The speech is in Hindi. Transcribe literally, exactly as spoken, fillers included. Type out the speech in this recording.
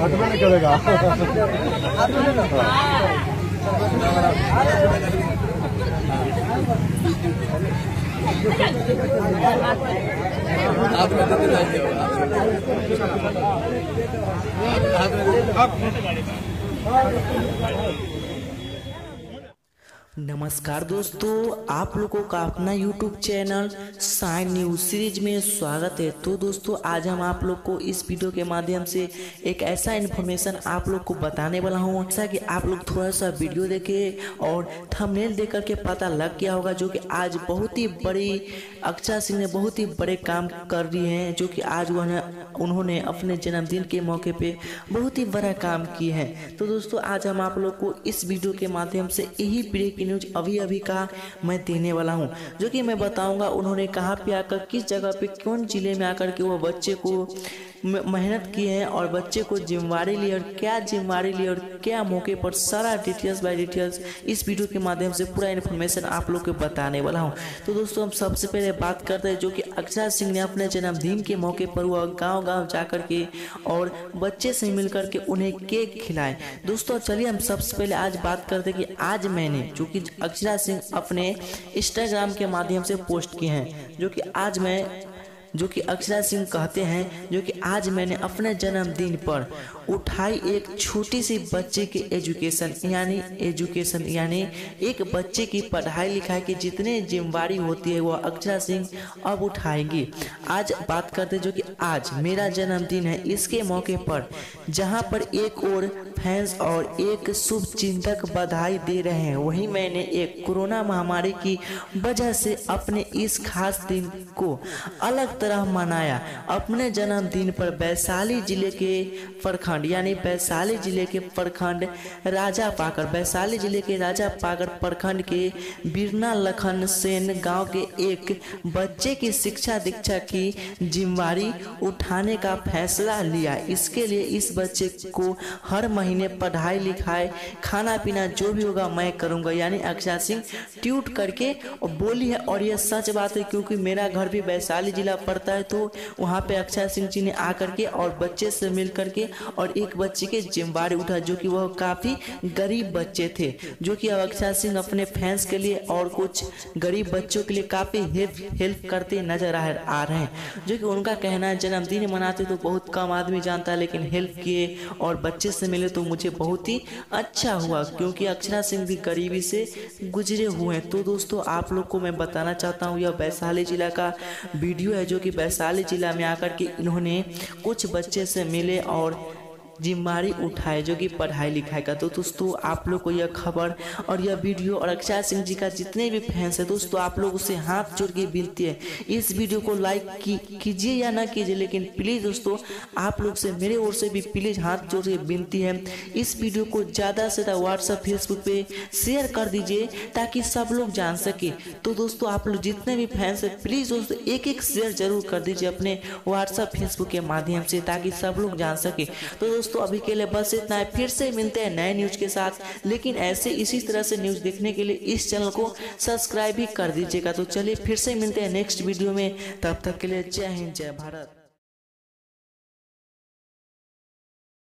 हटना नहीं करेगा। नमस्कार दोस्तों, आप लोगों का अपना YouTube channel sign news series में स्वागत है। तो दोस्तों, आज हम आप लोग को इस वीडियो के माध्यम से एक ऐसा इन्फॉर्मेशन आप लोग को बताने वाला हूँ जैसा कि आप लोग थोड़ा सा वीडियो देखें और थंबनेल देख करके पता लग गया होगा, जो कि आज बहुत ही बड़ी अक्षरा सिंह ने बहुत ही बड़े काम कर रही हैं, जो कि आज उन्होंने अपने जन्मदिन के मौके पर बहुत ही बड़ा काम किया है। तो दोस्तों, आज हम आप लोग को इस वीडियो के माध्यम से यही ब्रेकिंग न्यूज अभी अभी का मैं देने वाला हूं, जो कि मैं बताऊंगा उन्होंने कहां पे आकर किस जगह पे कौन जिले में आकर के वो बच्चे को मेहनत की है और बच्चे को जिम्मेवारी ली और क्या जिम्मेवारी ली और क्या मौके पर सारा डिटेल्स बाय डिटेल्स इस वीडियो के माध्यम से पूरा इन्फॉर्मेशन आप लोग को बताने वाला हूं। तो दोस्तों, हम सबसे पहले बात करते हैं जो कि अक्षरा सिंह ने अपने जन्मदिन के मौके पर हुआ गाँव गाँव जाकर के और बच्चे से मिल करके उन्हें केक खिलाए। दोस्तों, चलिए हम सबसे पहले आज बात करते हैं कि आज मैंने जो कि अक्षरा सिंह अपने इंस्टाग्राम के माध्यम से पोस्ट किए हैं, जो कि आज मैं जो कि अक्षरा सिंह कहते हैं जो कि आज मैंने अपने जन्मदिन पर उठाई एक छोटी सी बच्चे के एजुकेशन यानी एजुकेशन यानी एक बच्चे की पढ़ाई लिखाई की जितने जिम्मेवारी होती है वह अक्षरा सिंह अब उठाएंगी। आज बात करते जो कि आज मेरा जन्मदिन है, इसके मौके पर जहां पर एक और फैंस और एक शुभ चिंतक बधाई दे रहे हैं, वहीं मैंने एक कोरोना महामारी की वजह से अपने इस खास दिन को अलग तरह मनाया। अपने जन्मदिन पर वैशाली जिले के प्रखंड यानी वैशाली जिले के प्रखंड राजा पाकर वैशाली जिले के राजा पाकर प्रखंड के बिरना लखनसेन गांव के एक बच्चे की शिक्षा दीक्षा की जिम्मेवारी उठाने का फैसला लिया। इसके लिए इस बच्चे को हर महीने पढ़ाई लिखाई खाना पीना जो भी होगा मैं करूंगा, यानी अक्षरा सिंह ट्वीट करके बोली है। और यह सच बात है क्योंकि मेरा घर भी वैशाली जिला पड़ता है, तो वहाँ पे अक्षरा सिंह जी ने आकर के और बच्चे से मिल करके और एक बच्चे के जिम्मेवारी उठा, जो कि वह काफ़ी गरीब बच्चे थे, जो कि अक्षरा सिंह अपने फैंस के लिए और कुछ गरीब बच्चों के लिए काफ़ी हेल्प करते नजर आ रहे हैं, जो कि उनका कहना है जन्मदिन मनाते तो बहुत कम आदमी जानता है लेकिन हेल्प किए और बच्चे से मिले तो मुझे बहुत ही अच्छा हुआ क्योंकि अक्षरा सिंह भी गरीबी से गुजरे हुए हैं। तो दोस्तों, आप लोग को मैं बताना चाहता हूँ यह वैशाली जिला का वीडियो है, जो कि वैशाली जिला में आकर के इन्होंने कुछ बच्चे से मिले और जिम्मेदारी उठाए जो कि पढ़ाई लिखाई का। तो दोस्तों, आप लोग को यह खबर और यह वीडियो और अक्षरा सिंह जी का जितने भी फैंस है दोस्तों, आप लोग उसे हाथ जोड़ के विनती है इस वीडियो को लाइक की, कीजिए या ना कीजिए, लेकिन प्लीज़ दोस्तों आप लोग से मेरे ओर से भी प्लीज़ हाथ जोड़ के विनती है इस वीडियो को ज़्यादा से ज़्यादा व्हाट्सअप फेसबुक पर शेयर कर दीजिए ताकि सब लोग जान सके। तो दोस्तों, आप लोग जितने भी फैंस हैं प्लीज़ दोस्तों एक एक शेयर जरूर कर दीजिए अपने व्हाट्सअप फेसबुक के माध्यम से ताकि सब लोग जान सके। तो दोस्तों तो अभी के लिए बस इतना है, फिर से मिलते हैं नए न्यूज के साथ, लेकिन ऐसे इसी तरह से न्यूज देखने के लिए इस चैनल को सब्सक्राइब भी कर दीजिएगा। तो चलिए फिर से मिलते हैं नेक्स्ट वीडियो में, तब तक के लिए जय हिंद जय भारत।